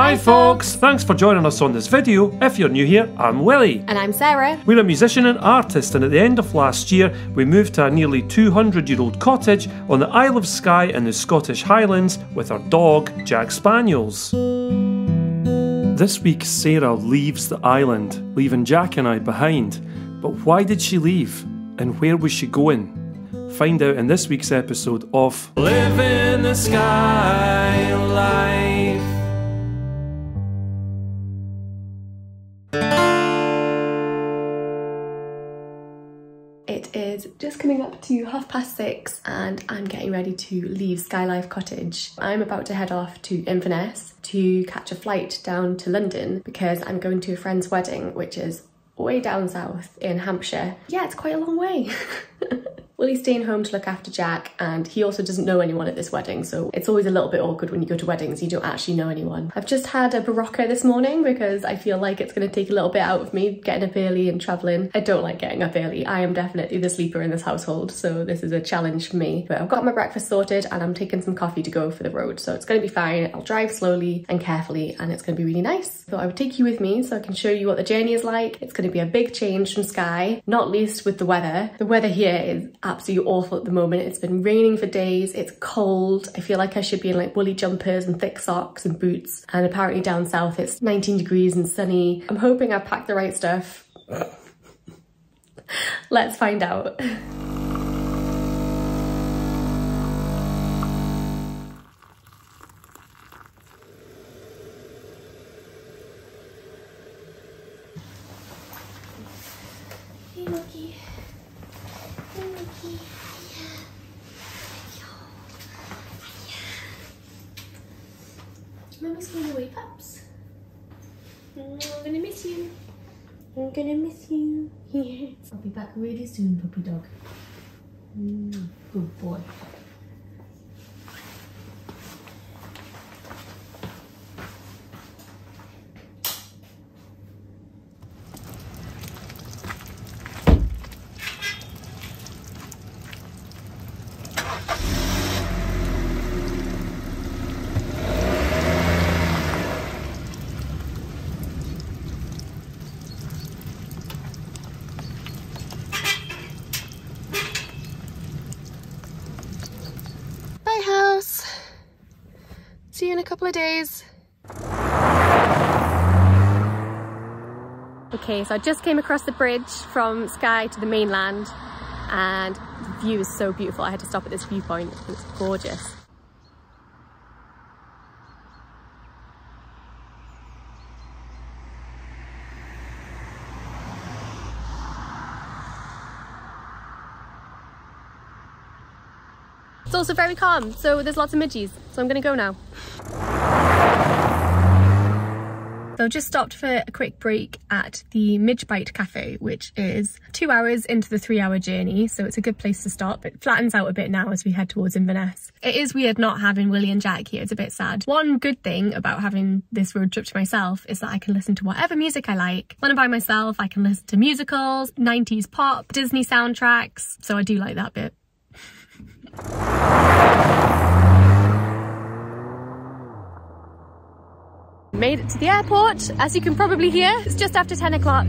Hi folks, thanks for joining us on this video. If you're new here, I'm Willie. And I'm Sarah. We're a musician and artist, and at the end of last year we moved to a nearly 200-year-old cottage on the Isle of Skye in the Scottish Highlands with our dog, Jack Spaniels. This week Sarah leaves the island, leaving Jack and I behind. But why did she leave? And where was she going? Find out in this week's episode of Living The Skye Life. It is just coming up to 6:30 and I'm getting ready to leave Skylife Cottage. I'm about to head off to Inverness to catch a flight down to London because I'm going to a friend's wedding, which is way down south in Hampshire. Yeah, it's quite a long way. Willie's staying home to look after Jack, and he also doesn't know anyone at this wedding, so it's always a little bit awkward when you go to weddings, you don't actually know anyone. I've just had a barocca this morning because I feel like it's going to take a little bit out of me getting up early and travelling. I don't like getting up early. I am definitely the sleeper in this household, so this is a challenge for me. But I've got my breakfast sorted and I'm taking some coffee to go for the road, so it's going to be fine. I'll drive slowly and carefully and it's going to be really nice. So I would take you with me so I can show you what the journey is like. It's going to be a big change from Skye, not least with the weather. The weather here is absolutely awful at the moment. It's been raining for days, it's cold. I feel like I should be in like woolly jumpers and thick socks and boots, and apparently down south it's 19 degrees and sunny. I'm hoping I've packed the right stuff. Let's find out. I'll be back really soon, puppy dog. Good boy. See you in a couple of days. Okay, so I just came across the bridge from Skye to the mainland and the view is so beautiful. I had to stop at this viewpoint. It's gorgeous. It's also very calm, so there's lots of midges, so I'm gonna go now. So just stopped for a quick break at the Midge Bite Cafe, which is 2 hours into the 3-hour journey, so it's a good place to stop. It flattens out a bit now as we head towards Inverness. It is weird not having Willie and Jack here, it's a bit sad. One good thing about having this road trip to myself is that I can listen to whatever music I like. When I'm by myself, I can listen to musicals, 90s pop, Disney soundtracks, so I do like that bit. Made it to the airport, as you can probably hear. It's just after 10 o'clock,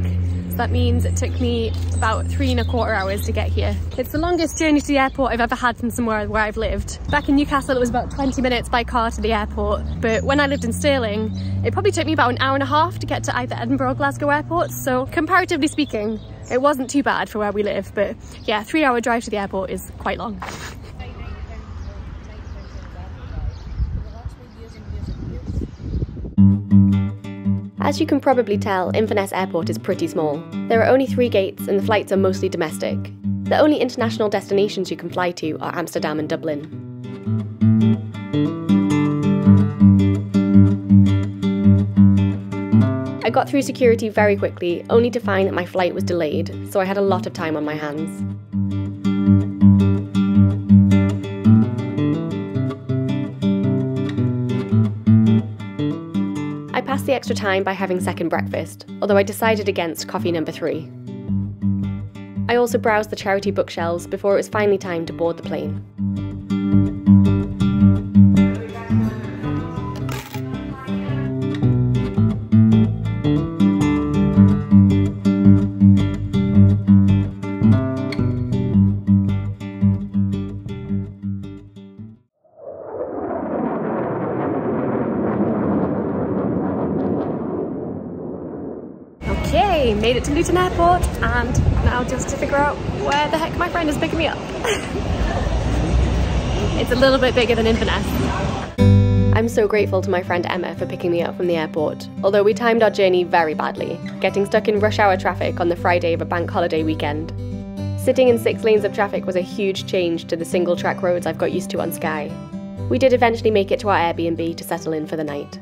so that means it took me about 3¼ hours to get here. It's the longest journey to the airport I've ever had from somewhere where I've lived. Back in Newcastle, it was about 20 minutes by car to the airport, but when I lived in Stirling, it probably took me about 1.5 hours to get to either Edinburgh or Glasgow airports, so comparatively speaking, it wasn't too bad for where we live, but yeah, 3-hour drive to the airport is quite long. As you can probably tell, Inverness Airport is pretty small. There are only 3 gates and the flights are mostly domestic. The only international destinations you can fly to are Amsterdam and Dublin. I got through security very quickly, only to find that my flight was delayed, so I had a lot of time on my hands. The extra time by having second breakfast, although I decided against coffee number 3. I also browsed the charity bookshelves before it was finally time to board the plane. Yay! Made it to Luton Airport and now just to figure out where the heck my friend is picking me up. It's a little bit bigger than Inverness. I'm so grateful to my friend Emma for picking me up from the airport, although we timed our journey very badly, getting stuck in rush hour traffic on the Friday of a bank holiday weekend. Sitting in 6 lanes of traffic was a huge change to the single track roads I've got used to on Skye. We did eventually make it to our Airbnb to settle in for the night.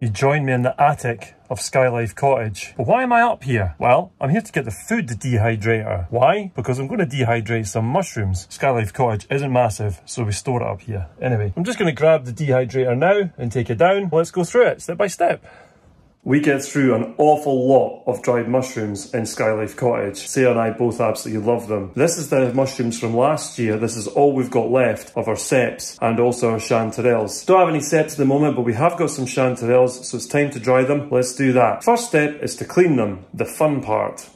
You joined me in the attic of Skylife Cottage. But why am I up here? Well, I'm here to get the food dehydrator. Why? Because I'm going to dehydrate some mushrooms. Skylife Cottage isn't massive, so we store it up here. Anyway, I'm just going to grab the dehydrator now and take it down. Let's go through it step by step. We get through an awful lot of dried mushrooms in Skylife Cottage. Sarah and I both absolutely love them. This is the mushrooms from last year. This is all we've got left of our ceps and also our chanterelles. Don't have any ceps at the moment, but we have got some chanterelles, so it's time to dry them. Let's do that. First step is to clean them, the fun part.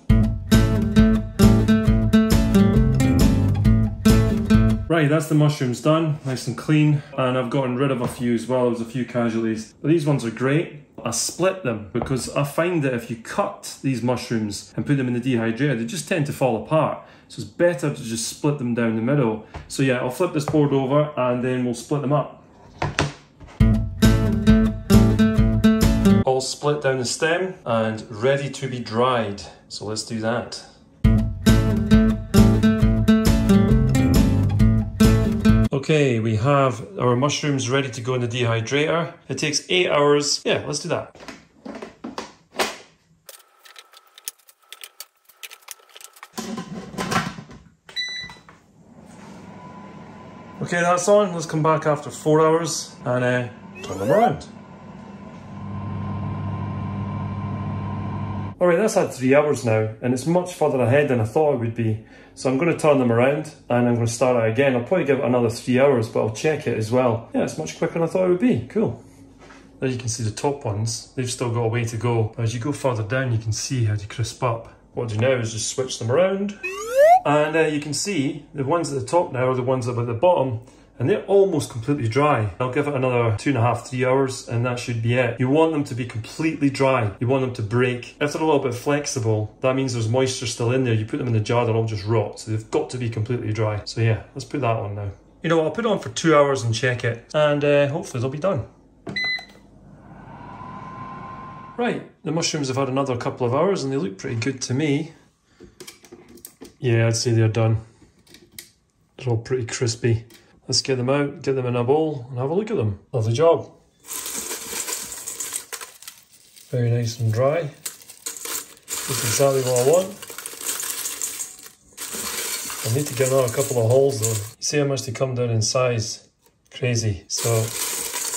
Right, that's the mushrooms done, nice and clean. And I've gotten rid of a few as well. There was a few casualties. But these ones are great. I split them because I find that if you cut these mushrooms and put them in the dehydrator, they just tend to fall apart. So it's better to just split them down the middle. So yeah, I'll flip this board over and then we'll split them up. All split down the stem and ready to be dried. So let's do that. Okay, we have our mushrooms ready to go in the dehydrator. It takes 8 hours. Yeah, let's do that. Okay, that's on. Let's come back after 4 hours and turn them around. Alright, that's had 3 hours now, and it's much further ahead than I thought it would be. So I'm going to turn them around, and I'm going to start it again. I'll probably give it another 3 hours, but I'll check it as well. Yeah, it's much quicker than I thought it would be. Cool. There you can see the top ones. They've still got a way to go. But as you go further down, you can see how they crisp up. What I'll do now is just switch them around. And you can see the ones at the top now are the ones that are at the bottom. And they're almost completely dry. I'll give it another 2.5 to 3 hours and that should be it. You want them to be completely dry. You want them to break. If they're a little bit flexible, that means there's moisture still in there. You put them in the jar, they'll all just rot. So they've got to be completely dry. So yeah, let's put that on now. You know, I'll put it on for 2 hours and check it. And hopefully they'll be done. Right, the mushrooms have had another couple of hours and they look pretty good to me. Yeah, I'd say they're done. They're all pretty crispy. Let's get them out, get them in a bowl and have a look at them. Lovely job. Very nice and dry. That's exactly what I want. I need to get another couple of holes though. You see how much they come down in size? Crazy. So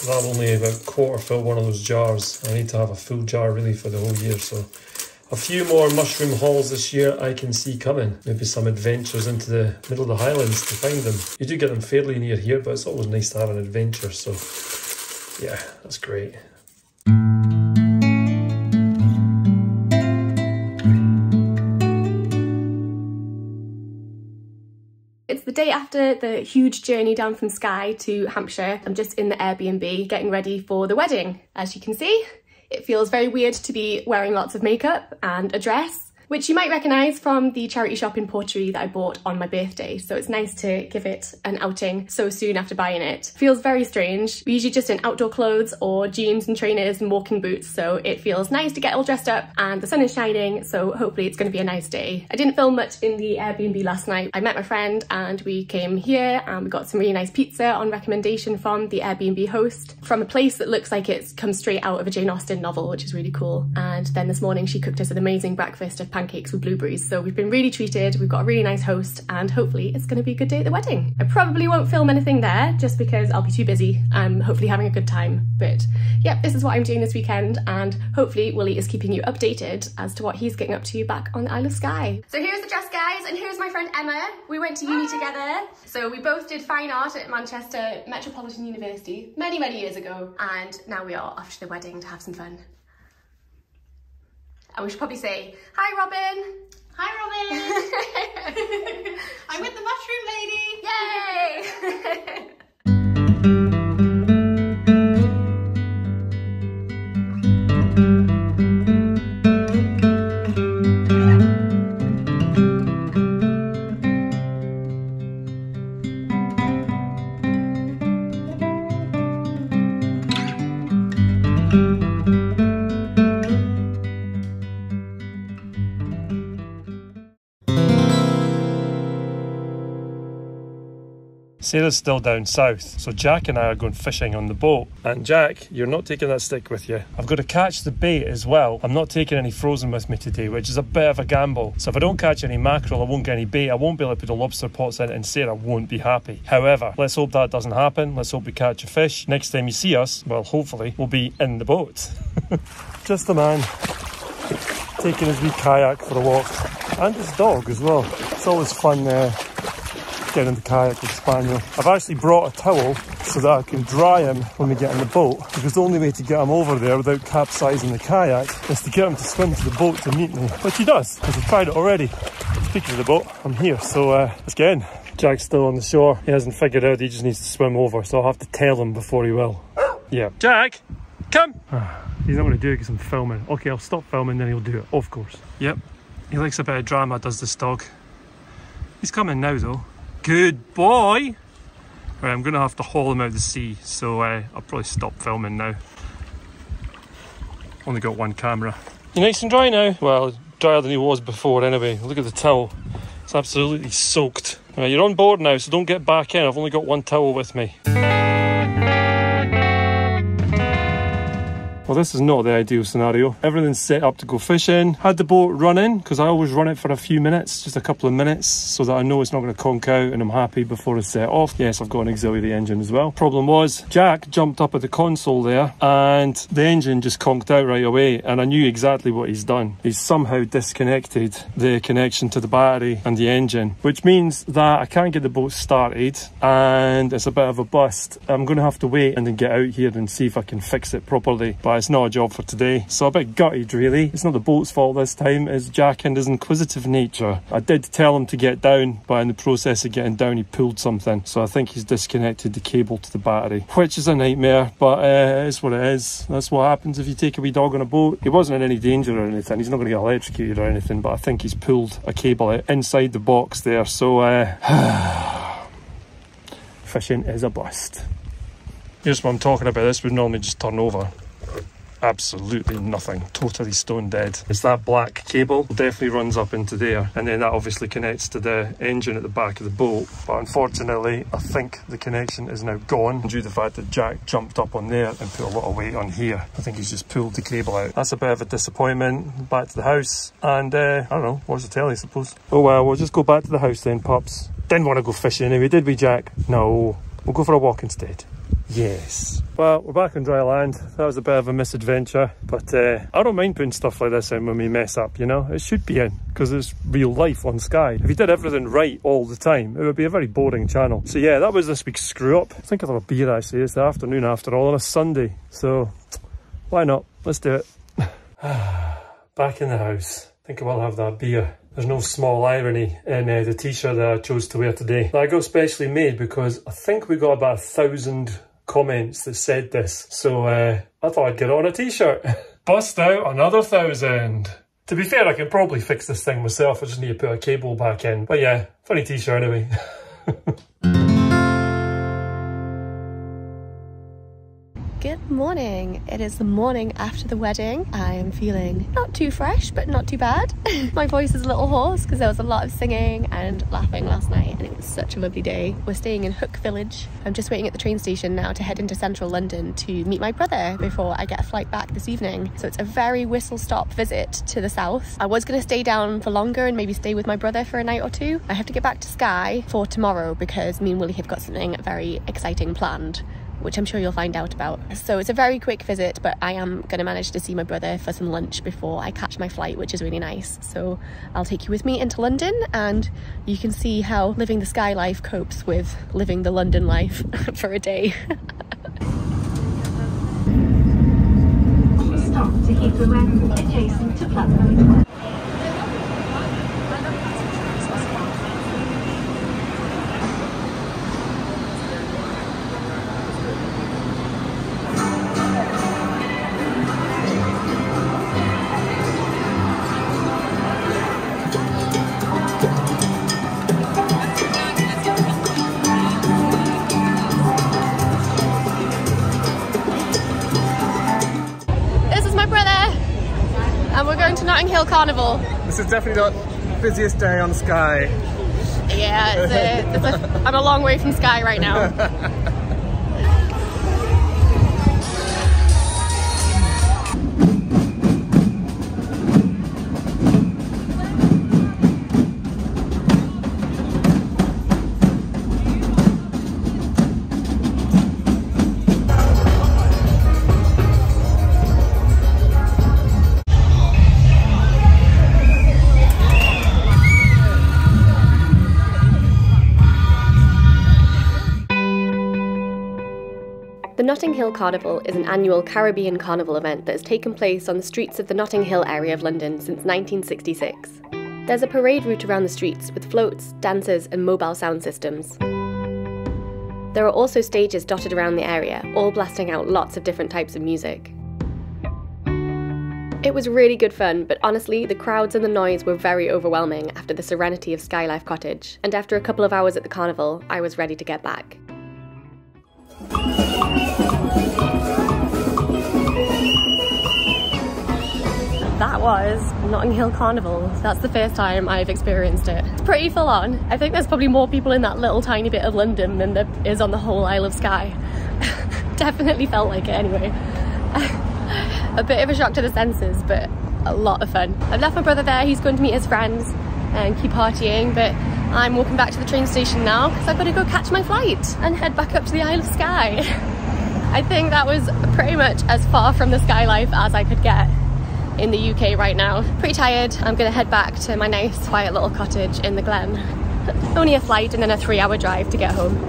I've only about quarter filled one of those jars. I need to have a full jar really for the whole year. So a few more mushroom hauls this year I can see coming. Maybe some adventures into the middle of the Highlands to find them. You do get them fairly near here, but it's always nice to have an adventure, so yeah, that's great. It's the day after the huge journey down from Skye to Hampshire. I'm just in the Airbnb getting ready for the wedding, as you can see. It feels very weird to be wearing lots of makeup and a dress, which you might recognise from the charity shop in Portree that I bought on my birthday. So it's nice to give it an outing so soon after buying it. Feels very strange. We're usually just in outdoor clothes or jeans and trainers and walking boots. So it feels nice to get all dressed up and the sun is shining. So hopefully it's going to be a nice day. I didn't film much in the Airbnb last night. I met my friend and we came here and we got some really nice pizza on recommendation from the Airbnb host from a place that looks like it's come straight out of a Jane Austen novel, which is really cool. And then this morning she cooked us an amazing breakfast of pancakes with blueberries. So we've been really treated, we've got a really nice host and hopefully it's going to be a good day at the wedding. I probably won't film anything there just because I'll be too busy. I'm hopefully having a good time, but yep, this is what I'm doing this weekend and hopefully Willie is keeping you updated as to what he's getting up to back on the Isle of Skye. So here's the dress guys and here's my friend Emma. We went to uni together. So we both did fine art at Manchester Metropolitan University many, many years ago and now we are off to the wedding to have some fun. And we should probably say, hi Robin! Hi Robin! I'm with the mushroom lady! Yay! Sarah's still down south, so Jack and I are going fishing on the boat. And Jack, you're not taking that stick with you. I've got to catch the bait as well. I'm not taking any frozen with me today, which is a bit of a gamble. So if I don't catch any mackerel, I won't get any bait, I won't be able to put the lobster pots in, and Sarah won't be happy. However, let's hope that doesn't happen. Let's hope we catch a fish. Next time you see us, well, hopefully, we'll be in the boat. Just a man taking his wee kayak for a walk, and his dog as well. It's always fun getting in the kayak with Spaniel. I've actually brought a towel so that I can dry him when we get in the boat, because the only way to get him over there without capsizing the kayak is to get him to swim to the boat to meet me, which he does, because I've tried it already. Speaking of the boat, I'm here, so let's get in. Jack's still on the shore. He hasn't figured out he just needs to swim over, so I'll have to tell him before he will. Yeah. Jack, come! He's not going to do it because I'm filming. Okay, I'll stop filming, then he'll do it, of course. Yep. He likes a bit of drama, does this dog. He's coming now, though. Good boy! Right, I'm going to have to haul him out of the sea, so I'll probably stop filming now. Only got one camera. You're nice and dry now. Well, drier than he was before, anyway. Look at the towel. It's absolutely soaked. All right, you're on board now, so don't get back in. I've only got one towel with me. Well, this is not the ideal scenario. Everything's set up to go fishing. Had the boat running, because I always run it for a few minutes, just a couple of minutes, so that I know it's not going to conk out and I'm happy before it's set off. Yes, I've got an auxiliary engine as well. Problem was, Jack jumped up at the console there and the engine just conked out right away, and I knew exactly what he's done. He's somehow disconnected the connection to the battery and the engine, which means that I can't get the boat started and it's a bit of a bust. I'm going to have to wait and then get out here and see if I can fix it properly. But it's not a job for today, so a bit gutted really. It's not the boat's fault this time, it's Jack and his inquisitive nature. I did tell him to get down, but in the process of getting down he pulled something, so I think he's disconnected the cable to the battery, which is a nightmare, but it's what it is. That's what happens if you take a wee dog on a boat. He wasn't in any danger or anything, he's not going to get electrocuted or anything, but I think he's pulled a cable out inside the box there, so fishing is a bust. Here's what I'm talking about. This would normally just turn over. Absolutely nothing, totally stone dead. It's that black cable, definitely runs up into there, and then that obviously connects to the engine at the back of the boat. But unfortunately, I think the connection is now gone due to the fact that Jack jumped up on there and put a lot of weight on here. I think he's just pulled the cable out. That's a bit of a disappointment. Back to the house, and I don't know, watch the telly, I suppose. Oh well, we'll just go back to the house then, pups. Didn't want to go fishing anyway, did we, Jack? No, we'll go for a walk instead. Yes. Well, we're back on dry land. That was a bit of a misadventure, but I don't mind putting stuff like this in when we mess up, you know? It should be in, because it's real life on Sky. If you did everything right all the time, it would be a very boring channel. So yeah, that was this week's screw-up. I think I'll have a beer, actually. It's the afternoon, after all, on a Sunday. So, why not? Let's do it. Back in the house. I think I will have that beer. There's no small irony in the t-shirt that I chose to wear today. That I got specially made because I think we got about 1,000... comments that said this, so I thought I'd get on a t-shirt. Bust out another 1,000. To be fair, I can probably fix this thing myself, I just need to put a cable back in. But yeah, funny t-shirt anyway. Good morning. It is the morning after the wedding. I am feeling not too fresh, but not too bad. My voice is a little hoarse because there was a lot of singing and laughing last night, and it was such a lovely day. We're staying in Hook Village. I'm just waiting at the train station now to head into central London to meet my brother before I get a flight back this evening. So it's a very whistle-stop visit to the south. I was going to stay down for longer and maybe stay with my brother for a night or two. I have to get back to Skye for tomorrow because me and Willie have got something very exciting planned, which I'm sure you'll find out about. So it's a very quick visit, but I am going to manage to see my brother for some lunch before I catch my flight, which is really nice. So I'll take you with me into London and you can see how living the Skye life copes with living the London life for a day. Stop to keep the road adjacent to platform. Notting Hill Carnival. This is definitely the busiest day on Skye. Yeah, yeah, I'm a long way from Skye right now. The Notting Hill Carnival is an annual Caribbean carnival event that has taken place on the streets of the Notting Hill area of London since 1966. There's a parade route around the streets with floats, dancers and mobile sound systems. There are also stages dotted around the area, all blasting out lots of different types of music. It was really good fun, but honestly, the crowds and the noise were very overwhelming after the serenity of Skylife Cottage, and after a couple of hours at the carnival, I was ready to get back. That was Notting Hill Carnival. That's the first time I've experienced it. It's pretty full on. I think there's probably more people in that little tiny bit of London than there is on the whole Isle of Skye. Definitely felt like it anyway. A bit of a shock to the senses, but a lot of fun. I've left my brother there, he's going to meet his friends and keep partying, but I'm walking back to the train station now because I've got to go catch my flight and head back up to the Isle of Skye. I think that was pretty much as far from the Skye life as I could get in the UK right now. Pretty tired. I'm gonna head back to my nice quiet little cottage in the Glen. Only a flight and then a 3-hour drive to get home.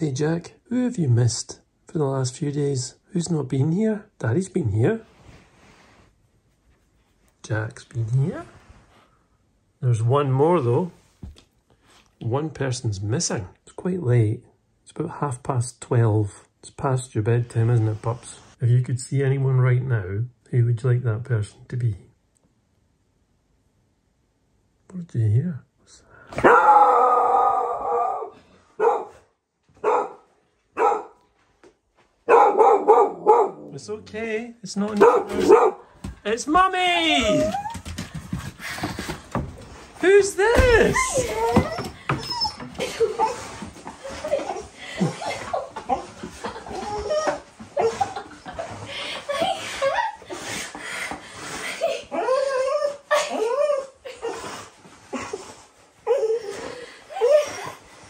Hey Jack, who have you missed for the last few days? Who's not been here? Daddy's been here. Jack's been here. There's one more though. One person's missing. It's quite late. It's about 12:30. It's past your bedtime, isn't it, pups? If you could see anyone right now, who would you like that person to be? What do you hear? What's that? It's okay, it's not an... It's Mummy! Who's this?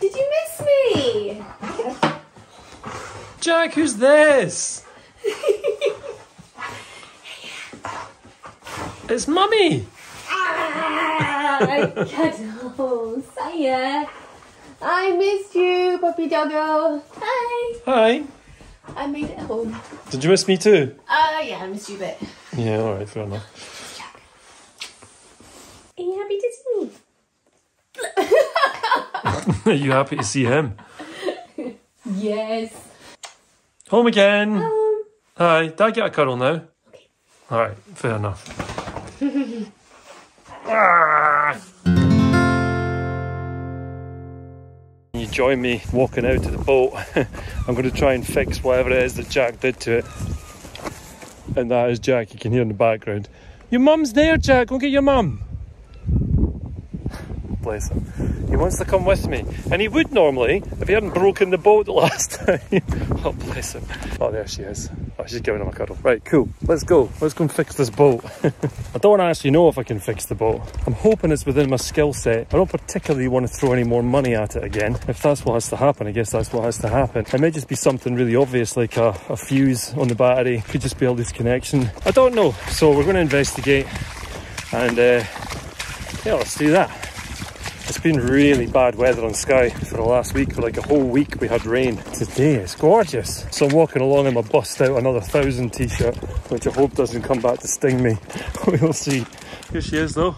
Did you miss me? Jack, who's this? It's Mummy! Ah, cuddles. Hiya. I missed you, puppy doggo. Hi. Hi. I made it home. Did you miss me too? Yeah, I missed you a bit. Yeah, alright, fair enough. Jack. Are you happy to see me? Are you happy to see him? Yes. Home again. Hi. Did I get a cuddle now? Okay. Alright, fair enough. You join me walking out to the boat. I'm going to try and fix whatever it is that Jack did to it. And that is Jack, you can hear in the background. Your mum's there, Jack, go get your mum. Bless him. He wants to come with me. And he would normally if he hadn't broken the boat the last time. Oh, bless him. Oh, there she is. Oh, she's giving him a cuddle. Right, cool. Let's go. Let's go and fix this boat. I don't actually know if I can fix the boat. I'm hoping it's within my skill set. I don't particularly want to throw any more money at it again. If that's what has to happen, I guess that's what has to happen. It may just be something really obvious, like a fuse on the battery. Could just be a disconnection. I don't know. So we're going to investigate and yeah, let's do that. It's been really bad weather on Skye for the last week. For like a whole week we had rain. Today is gorgeous. So I'm walking along and I bust out another 1,000 t-shirt, which I hope doesn't come back to sting me. We'll see. Here she is though,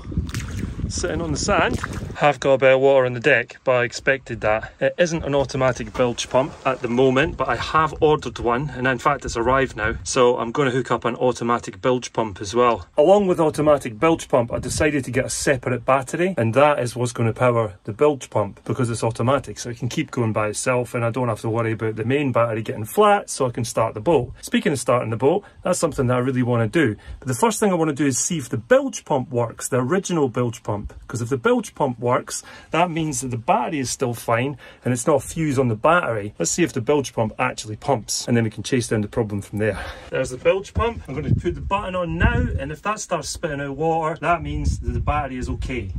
sitting on the sand. Have got a bit of water on the deck, but I expected that. It isn't an automatic bilge pump at the moment, but I have ordered one, and in fact it's arrived now, so I'm going to hook up an automatic bilge pump as well. Along with automatic bilge pump, I decided to get a separate battery, and that is what's going to power the bilge pump, because it's automatic, so it can keep going by itself and I don't have to worry about the main battery getting flat, so I can start the boat. Speaking of starting the boat, that's something that I really want to do, but the first thing I want to do is see if the bilge pump works, the original bilge pump, because if the bilge pump works, that means that the battery is still fine and it's not fused on the battery. Let's see if the bilge pump actually pumps, and then we can chase down the problem from there. There's the bilge pump. I'm going to put the button on now, and if that starts spitting out water, that means that the battery is okay.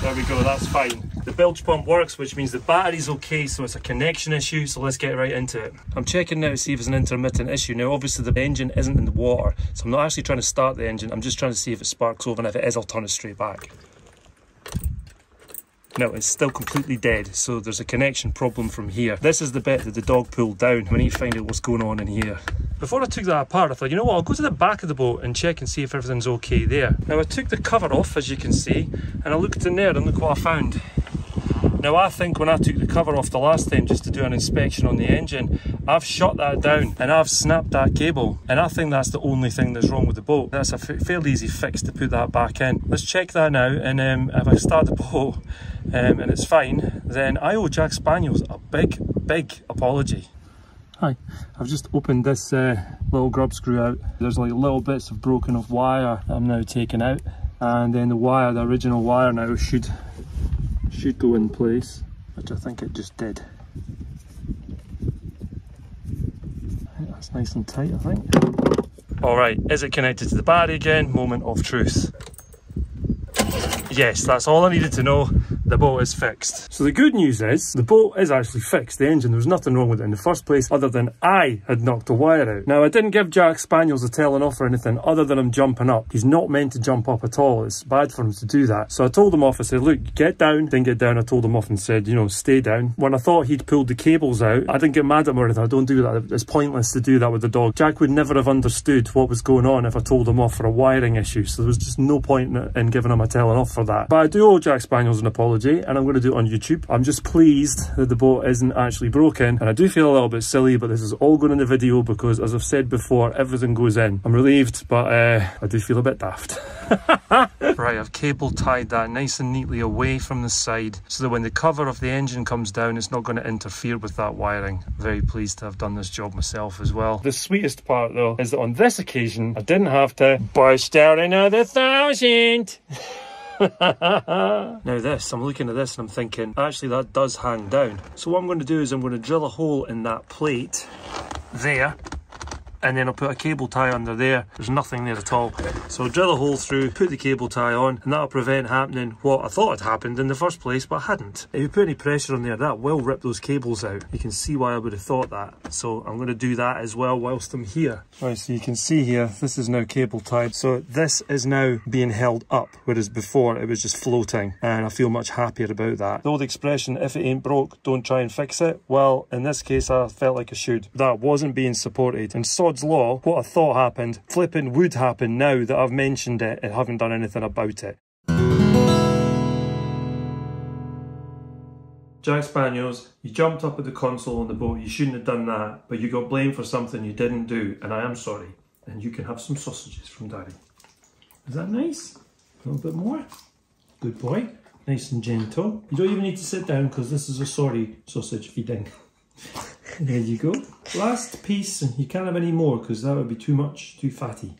There we go, that's fine. The bilge pump works, which means the battery's okay, so it's a connection issue, so let's get right into it. I'm checking now to see if it's an intermittent issue. Now obviously the engine isn't in the water, so I'm not actually trying to start the engine, I'm just trying to see if it sparks over, and if it is, I'll turn it straight back. No, it's still completely dead, so there's a connection problem from here. This is the bit that the dog pulled down. We need to find out what's going on in here. Before I took that apart, I thought, you know what, I'll go to the back of the boat and check and see if everything's okay there. Now I took the cover off, as you can see, and I looked in there and look what I found. Now I think when I took the cover off the last time just to do an inspection on the engine, I've shut that down and I've snapped that cable, and I think that's the only thing that's wrong with the boat. That's a fairly easy fix to put that back in. Let's check that now, and if I start the boat and it's fine, then I owe Jack Spaniels a big apology. Hi, I've just opened this little grub screw out. There's like little bits of broken off wire that I'm now taking out, and then the wire, the original wire now should go in place, which I think it just did. That's nice and tight, I think. Alright, is it connected to the battery again? Moment of truth. Yes, that's all I needed to know. The boat is fixed. So the good news is, the boat is actually fixed. The engine, there was nothing wrong with it in the first place, other than I had knocked a wire out. Now I didn't give Jack Spaniels a telling off or anything, other than him jumping up. He's not meant to jump up at all. It's bad for him to do that. So I told him off, I said, look, get down. Didn't get down, I told him off and said, you know, stay down. When I thought he'd pulled the cables out, I didn't get mad at him or anything. I don't do that. It's pointless to do that with the dog. Jack would never have understood what was going on if I told him off for a wiring issue. So there was just no point in giving him a telling off for that. But I do owe Jack Spaniels an apology, and I'm going to do it on YouTube. I'm just pleased that the boat isn't actually broken, and I do feel a little bit silly, but this is all going in the video because, as I've said before, everything goes in. I'm relieved, but I do feel a bit daft. Right, I've cable tied that nice and neatly away from the side so that when the cover of the engine comes down, it's not going to interfere with that wiring. Very pleased to have done this job myself as well. The sweetest part though is that on this occasion I didn't have to bust out another 1,000. Now this, I'm looking at this and I'm thinking, actually that does hang down. So what I'm going to do is I'm going to drill a hole in that plate there, and then I'll put a cable tie under there. There's nothing there at all. So I'll drill a hole through, put the cable tie on, and that'll prevent happening what I thought had happened in the first place, but hadn't. If you put any pressure on there, that will rip those cables out. You can see why I would have thought that. So I'm gonna do that as well whilst I'm here. Right, so you can see here, this is now cable tied. So this is now being held up, whereas before it was just floating, and I feel much happier about that. The old expression, if it ain't broke, don't try and fix it. Well, in this case, I felt like I should. That wasn't being supported, and so law, what I thought happened, flipping would happen now that I've mentioned it and haven't done anything about it. Jack Spaniels, you jumped up at the console on the boat, you shouldn't have done that, but you got blamed for something you didn't do, and I am sorry. And you can have some sausages from Daddy. Is that nice? A little bit more? Good boy. Nice and gentle. You don't even need to sit down because this is a sorry sausage feeding. There you go. Last piece, and you can't have any more because that would be too much, too fatty.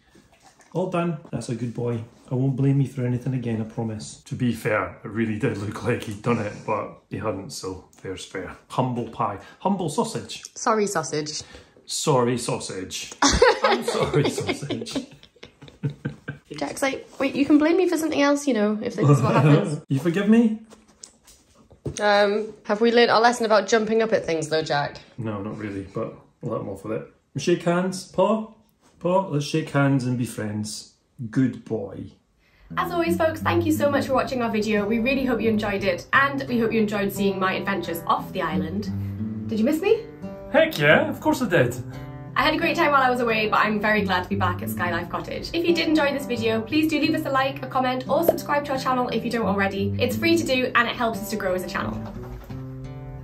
All done. That's a good boy. I won't blame you for anything again, I promise. To be fair, it really did look like he'd done it, but he hadn't, so fair's fair. Humble pie. Humble sausage. Sorry sausage. Sorry sausage. I'm sorry sausage. Jack's like, wait, you can blame me for something else, you know, if this is what happens. You forgive me? Have we learned our lesson about jumping up at things though, Jack? No, not really, but I'll let him off with it. Shake hands, paw. Paw, let's shake hands and be friends. Good boy. As always, folks, thank you so much for watching our video. We really hope you enjoyed it, and we hope you enjoyed seeing my adventures off the island. Did you miss me? Heck yeah, of course I did. I had a great time while I was away, but I'm very glad to be back at Skylife Cottage. If you did enjoy this video, please do leave us a like, a comment, or subscribe to our channel if you don't already. It's free to do and it helps us to grow as a channel.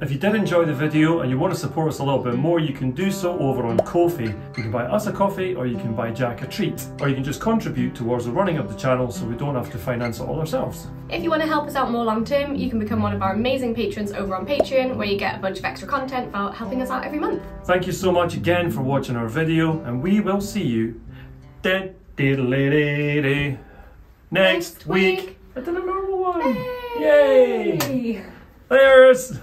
If you did enjoy the video and you want to support us a little bit more, you can do so over on Ko-fi. You can buy us a coffee, or you can buy Jack a treat, or you can just contribute towards the running of the channel so we don't have to finance it all ourselves. If you want to help us out more long term, you can become one of our amazing patrons over on Patreon, where you get a bunch of extra content for helping us out every month. Thank you so much again for watching our video, and we will see you next week at the number one. Hey. Yay! There's...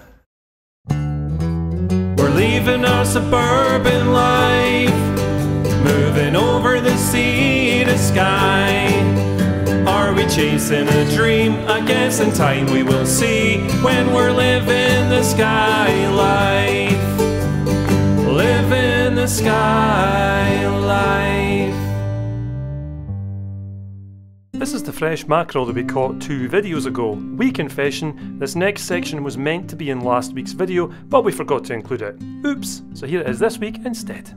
Living our suburban life, moving over the sea to sky. Are we chasing a dream? I guess in time we will see when we're living the Skye life. Living the Skye life. This is the fresh mackerel that we caught 2 videos ago. We confession, this next section was meant to be in last week's video, but we forgot to include it. Oops, so here it is this week instead.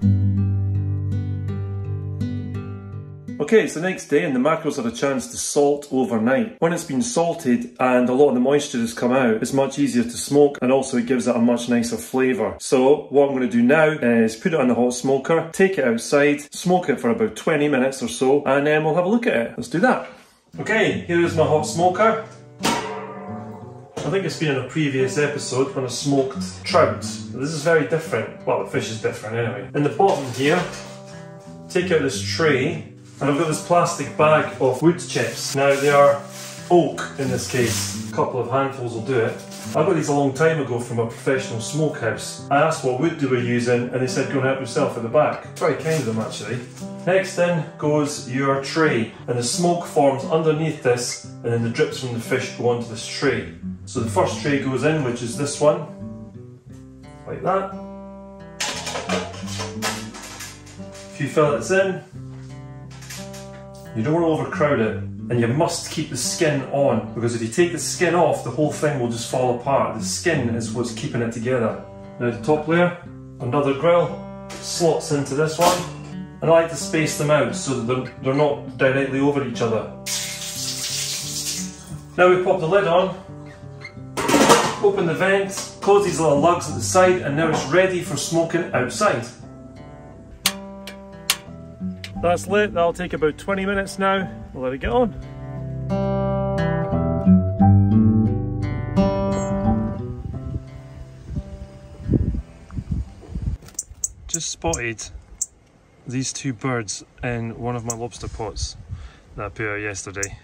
Okay, it's the next day and the mackerel's had a chance to salt overnight. When it's been salted and a lot of the moisture has come out, it's much easier to smoke, and also it gives it a much nicer flavour. So what I'm going to do now is put it on the hot smoker, take it outside, smoke it for about 20 minutes or so, and then we'll have a look at it. Let's do that. Okay, here is my hot smoker. I think it's been in a previous episode when I smoked trout. This is very different. Well, the fish is different anyway. In the bottom here, take out this tray, and I've got this plastic bag of wood chips. Now, they are oak in this case. A couple of handfuls will do it. I got these a long time ago from a professional smokehouse. I asked what wood they were using, and they said go and help yourself at the back. Very kind of them, actually. Next in goes your tray, and the smoke forms underneath this, and then the drips from the fish go onto this tray. So the first tray goes in, which is this one, like that. A few fillets in. You don't want to overcrowd it, and you must keep the skin on, because if you take the skin off, the whole thing will just fall apart. The skin is what's keeping it together. Now the top layer, another grill, slots into this one, and I like to space them out so that they're not directly over each other. Now we pop the lid on, open the vent, close these little lugs at the side, and now it's ready for smoking outside. That's lit, that'll take about 20 minutes now. We'll let it get on. Just spotted these 2 birds in one of my lobster pots that I put out yesterday.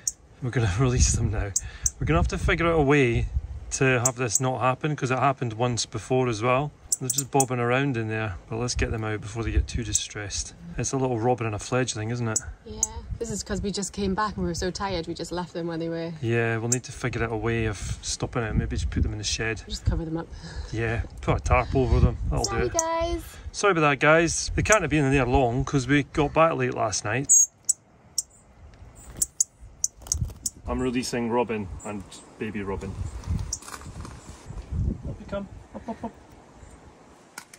We're gonna release them now. We're gonna have to figure out a way to have this not happen, because it happened once before as well. They're just bobbing around in there, but let's get them out before they get too distressed. It's a little robin and a fledgling, isn't it? Yeah. This is because we just came back and we were so tired, we just left them where they were. Yeah, we'll need to figure out a way of stopping it. Maybe just put them in the shed. Just cover them up. Yeah, put a tarp over them. That'll do it. Sorry, guys. Sorry about that, guys. They can't have been in there long because we got back late last night. I'm releasing Robin and baby Robin. Up you come. Up, up, up.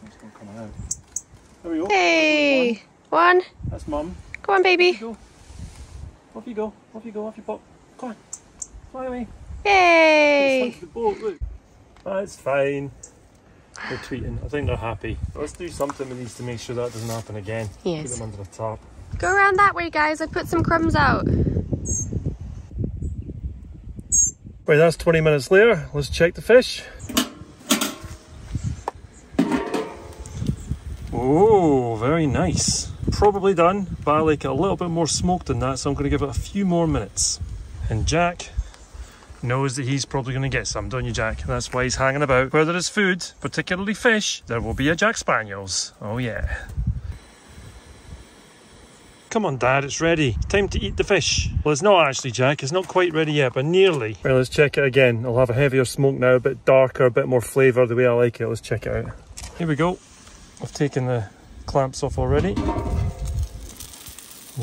It's not coming out. There we go. Hey! One. That's mum. Go on, baby. Off you go. Off you go. Off you go. Off you pop. Come on. Fly away. Yay! It's the boat, look. That's fine. They're tweeting. I think they're happy. Let's do something with these to make sure that doesn't happen again. Yes. Put them under the tarp. Go around that way, guys. I put some crumbs out. Right, that's 20 minutes later. Let's check the fish. Oh, very nice. Probably done, but I like it a little bit more smoked than that, so I'm going to give it a few more minutes. And Jack knows that he's probably going to get some, don't you, Jack? That's why he's hanging about. Where there is food, particularly fish, there will be a Jack Spaniels. Oh, yeah. Come on, Dad, it's ready. Time to eat the fish. Well, it's not actually, Jack. It's not quite ready yet, but nearly. Right, let's check it again. I'll have a heavier smoke now, a bit darker, a bit more flavour, the way I like it. Let's check it out. Here we go. I've taken the clamps off already.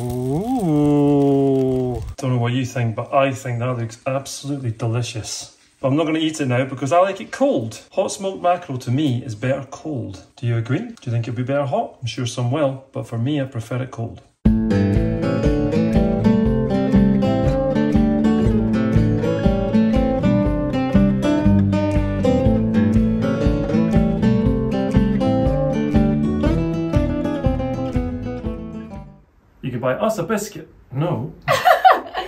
Ooh. Don't know what you think, but I think that looks absolutely delicious. But I'm not going to eat it now because I like it cold. Hot smoked mackerel to me is better cold. Do you agree? Do you think it'd be better hot? I'm sure some will, but for me I prefer it cold. You could buy us a biscuit. No.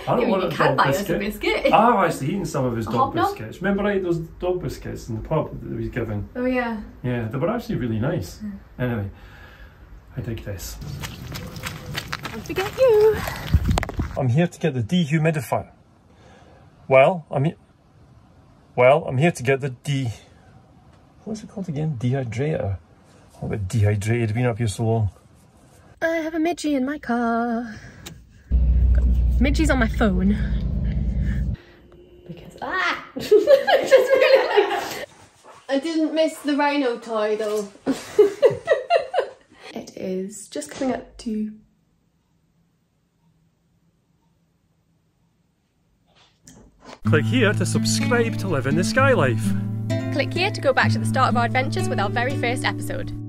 I don't want a dog biscuit. I've actually eaten some of his dog biscuits. Remember I ate those dog biscuits in the pub that he was given? Oh yeah. Yeah, they were actually really nice. Mm. Anyway, I digress. Don't forget you. I'm here to get the dehumidifier. Well, I'm here to get the what's it called again? Dehydrator. Oh, but dehydrated, been up here so long. I have a midgie in my car. Midgie's on my phone. Because just really, I didn't miss the rhino toy though. It is just coming up to 2. Click here to subscribe to Living the Skye Life. Click here to go back to the start of our adventures with our very first episode.